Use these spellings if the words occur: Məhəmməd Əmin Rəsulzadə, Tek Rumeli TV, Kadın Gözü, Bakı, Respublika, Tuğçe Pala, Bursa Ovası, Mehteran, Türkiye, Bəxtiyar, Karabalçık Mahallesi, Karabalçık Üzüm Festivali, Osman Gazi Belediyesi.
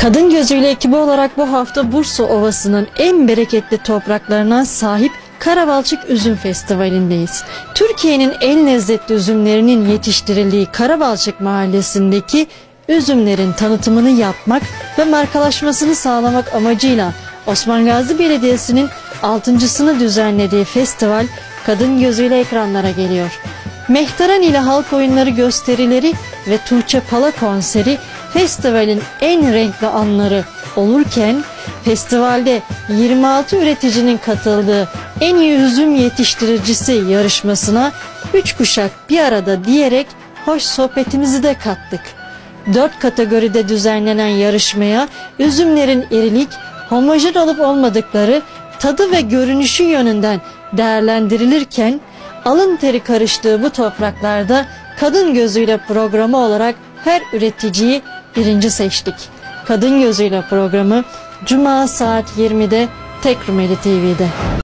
Kadın Gözü'yle ekibi olarak bu hafta Bursa Ovası'nın en bereketli topraklarına sahip Karabalçık Üzüm Festivali'ndeyiz. Türkiye'nin en lezzetli üzümlerinin yetiştirildiği Karabalçık Mahallesi'ndeki üzümlerin tanıtımını yapmak ve markalaşmasını sağlamak amacıyla Osman Gazi Belediyesi'nin 6.sını düzenlediği festival Kadın Gözü'yle ekranlara geliyor. Mehteran ile halk oyunları gösterileri ve Tuğçe Pala konseri festivalin en renkli anları olurken, festivalde 26 üreticinin katıldığı en iyi üzüm yetiştiricisi yarışmasına 3 kuşak bir arada diyerek hoş sohbetimizi de kattık. 4 kategoride düzenlenen yarışmaya üzümlerin irilik, homojen olup olmadıkları, tadı ve görünüşü yönünden değerlendirilirken, alın teri karıştığı bu topraklarda Kadın Gözü'yle programı olarak her üreticiyi birinci seçtik. Kadın Gözü'yle programı Cuma saat 20'de Tek Rumeli TV'de.